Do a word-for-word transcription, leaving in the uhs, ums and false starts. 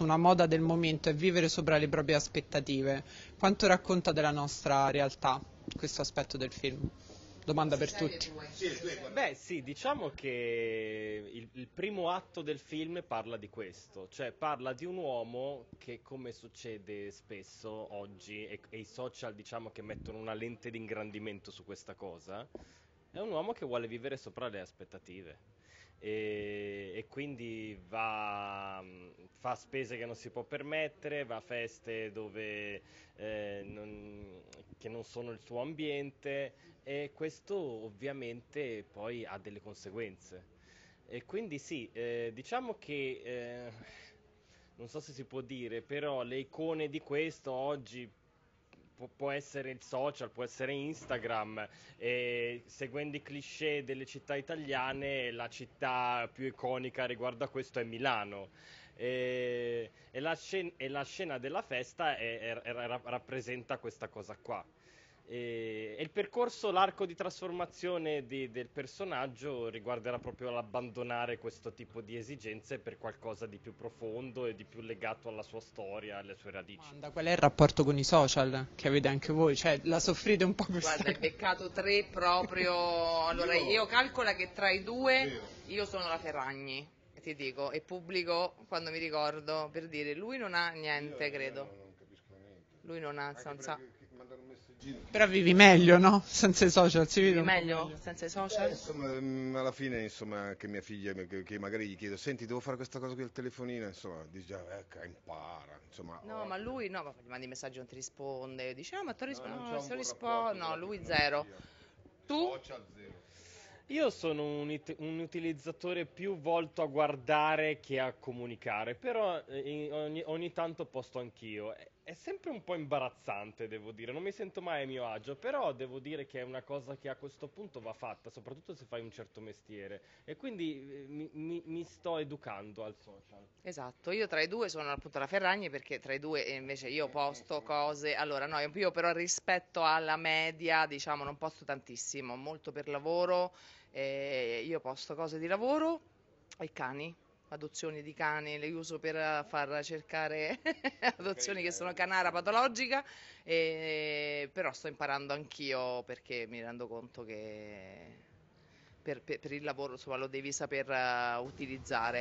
Una moda del momento è vivere sopra le proprie aspettative. Quanto racconta della nostra realtà questo aspetto del film? Domanda per tutti. Beh sì, diciamo che il, il primo atto del film parla di questo, cioè parla di un uomo che, come succede spesso oggi, e, e i social diciamo che mettono una lente di ingrandimento su questa cosa, è un uomo che vuole vivere sopra le aspettative. E, e quindi va, fa spese che non si può permettere, va a feste dove, eh, non, che non sono il suo ambiente, e questo ovviamente poi ha delle conseguenze. E quindi sì, eh, diciamo che, eh, non so se si può dire, però le icone di questo oggi può essere il social, può essere Instagram, e seguendo i cliché delle città italiane la città più iconica riguardo a questo è Milano, e, e, la, scena, e la scena della festa è, è, è, rappresenta questa cosa qua, e, e il percorso, l'arco di trasformazione di, del personaggio riguarderà proprio l'abbandonare questo tipo di esigenze per qualcosa di più profondo e di più legato alla sua storia, alle sue radici. Manda, qual è il rapporto con i social che avete anche voi? Cioè, la soffrite un po' questa... Guarda, hai beccato tre proprio... Allora, io, io calcola che tra i due io, io sono la Ferragni, ti dico, e pubblico quando mi ricordo, per dire, lui non ha niente, io, credo. Io non capisco niente. Lui non ha... Però vivi meglio, no? Senza i social si vive meglio, meglio senza i social. Eh, insomma, alla fine, insomma, che mia figlia, che magari gli chiedo, senti, devo fare questa cosa qui al telefonino, insomma, dice già, ecco, impara, insomma. No, oh, ma lui no, ma gli mandi messaggio, non ti risponde, dice, ah, ma ti risponde, no, non ti risponde, no, lui zero. Tu? Social zero. Io sono un, un utilizzatore più volto a guardare che a comunicare, però in, ogni, ogni tanto posto anch'io. È, è sempre un po' imbarazzante, devo dire, non mi sento mai a mio agio, però devo dire che è una cosa che a questo punto va fatta, soprattutto se fai un certo mestiere, e quindi mi, mi, mi sto educando al social. Esatto, io tra i due sono appunto la Ferragni, perché tra i due invece io posto cose, allora no, io però rispetto alla media, diciamo, non posto tantissimo, molto per lavoro. Eh, io posto cose di lavoro, ho i cani, adozioni di cani, le uso per far cercare adozioni che sono canara patologica, eh, però sto imparando anch'io, perché mi rendo conto che per, per, per il lavoro, insomma, lo devi saper uh, utilizzare.